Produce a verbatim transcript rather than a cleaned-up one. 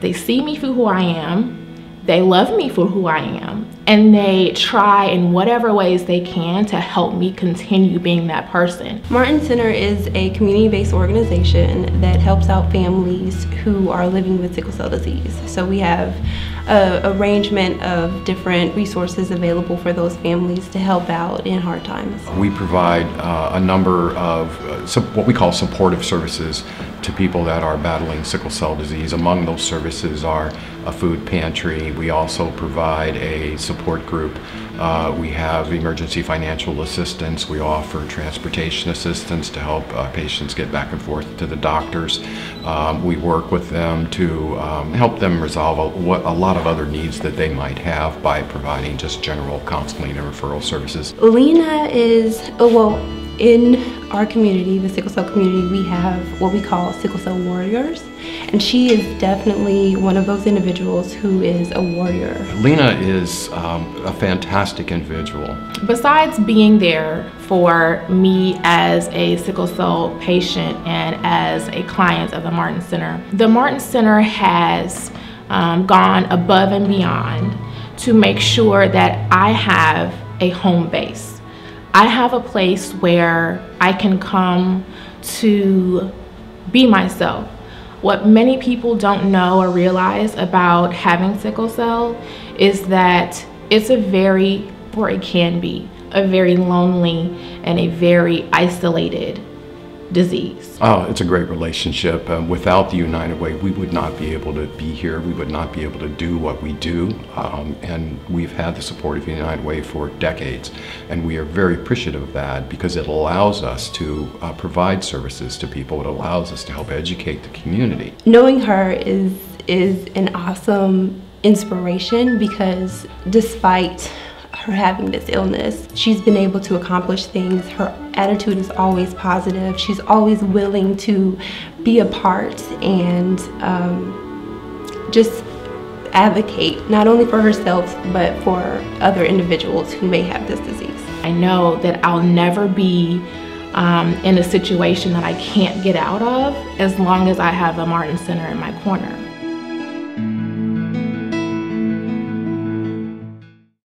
They see me for who I am, they love me for who I am, and they try in whatever ways they can to help me continue being that person. Martin Center is a community-based organization that helps out families who are living with sickle cell disease. So we have an arrangement of different resources available for those families to help out in hard times. We provide uh, a number of uh, some, what we call supportive services to people that are battling sickle cell disease. Among those services are a food pantry. We also provide a support group. Uh, we have emergency financial assistance. We offer transportation assistance to help uh, patients get back and forth to the doctors. Um, we work with them to um, help them resolve a, what, a lot of other needs that they might have by providing just general counseling and referral services. Lena is, oh, well, in our community, the sickle cell community, we have what we call sickle cell warriors, and she is definitely one of those individuals who is a warrior. Lena is um, a fantastic individual. Besides being there for me as a sickle cell patient and as a client of the Martin Center, the Martin Center has um, gone above and beyond to make sure that I have a home base. I have a place where I can come to be myself. What many people don't know or realize about having sickle cell is that it's a very, or it can be, a very lonely and a very isolated disease. Oh, it's a great relationship. Um, without the United Way, we would not be able to be here. We would not be able to do what we do. Um, and we've had the support of the United Way for decades. And we are very appreciative of that because it allows us to uh, provide services to people. It allows us to help educate the community. Knowing her is, is an awesome inspiration because despite her having this illness, she's been able to accomplish things. Her attitude is always positive. She's always willing to be a part and um, just advocate, not only for herself, but for other individuals who may have this disease. I know that I'll never be um, in a situation that I can't get out of as long as I have the Martin Center in my corner.